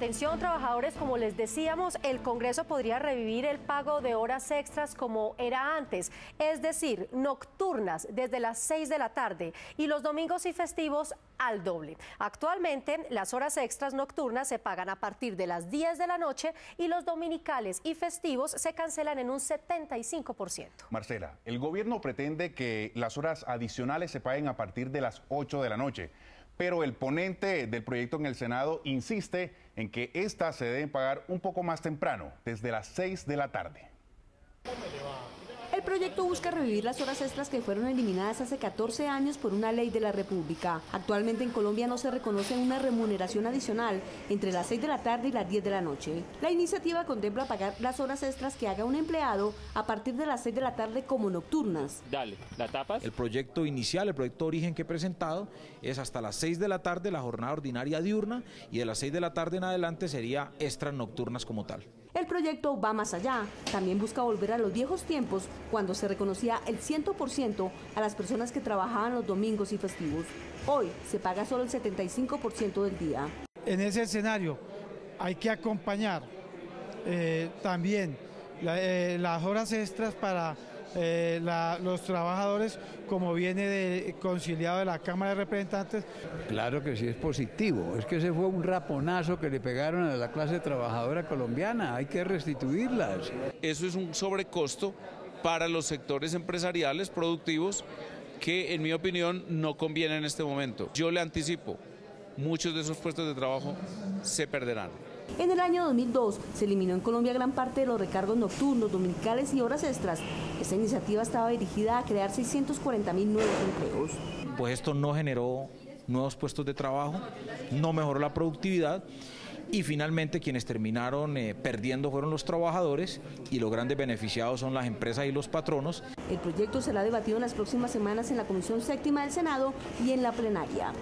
Atención, trabajadores, como les decíamos, el Congreso podría revivir el pago de horas extras como era antes, es decir, nocturnas desde las 6 de la tarde y los domingos y festivos al doble. Actualmente, las horas extras nocturnas se pagan a partir de las 10 de la noche y los dominicales y festivos se cancelan en un 75%. Marcela, el gobierno pretende que las horas adicionales se paguen a partir de las 8 de la noche. Pero el ponente del proyecto en el Senado insiste en que estas se deben pagar un poco más temprano, desde las 6 de la tarde. El proyecto busca revivir las horas extras que fueron eliminadas hace 14 años por una ley de la República. Actualmente en Colombia no se reconoce una remuneración adicional entre las 6 de la tarde y las 10 de la noche. La iniciativa contempla pagar las horas extras que haga un empleado a partir de las 6 de la tarde como nocturnas. Dale, ¿la tapas? El proyecto inicial, el proyecto origen que he presentado es hasta las 6 de la tarde la jornada ordinaria diurna y de las 6 de la tarde en adelante sería extras nocturnas como tal. El proyecto va más allá, también busca volver a los viejos tiempos cuando se reconocía el 100% a las personas que trabajaban los domingos y festivos. Hoy se paga solo el 75% del día. En ese escenario hay que acompañar también las horas extras para los trabajadores, como viene conciliado de la Cámara de Representantes. Claro que sí es positivo, es que ese fue un raponazo que le pegaron a la clase trabajadora colombiana, hay que restituirlas. Eso es un sobrecosto para los sectores empresariales productivos que, en mi opinión, no conviene en este momento. Yo le anticipo, muchos de esos puestos de trabajo se perderán. En el año 2002 se eliminó en Colombia gran parte de los recargos nocturnos, dominicales y horas extras. Esta iniciativa estaba dirigida a crear 640.000 nuevos empleos. Pues esto no generó nuevos puestos de trabajo, no mejoró la productividad y finalmente quienes terminaron perdiendo fueron los trabajadores y los grandes beneficiados son las empresas y los patronos. El proyecto será debatido en las próximas semanas en la Comisión Séptima del Senado y en la plenaria.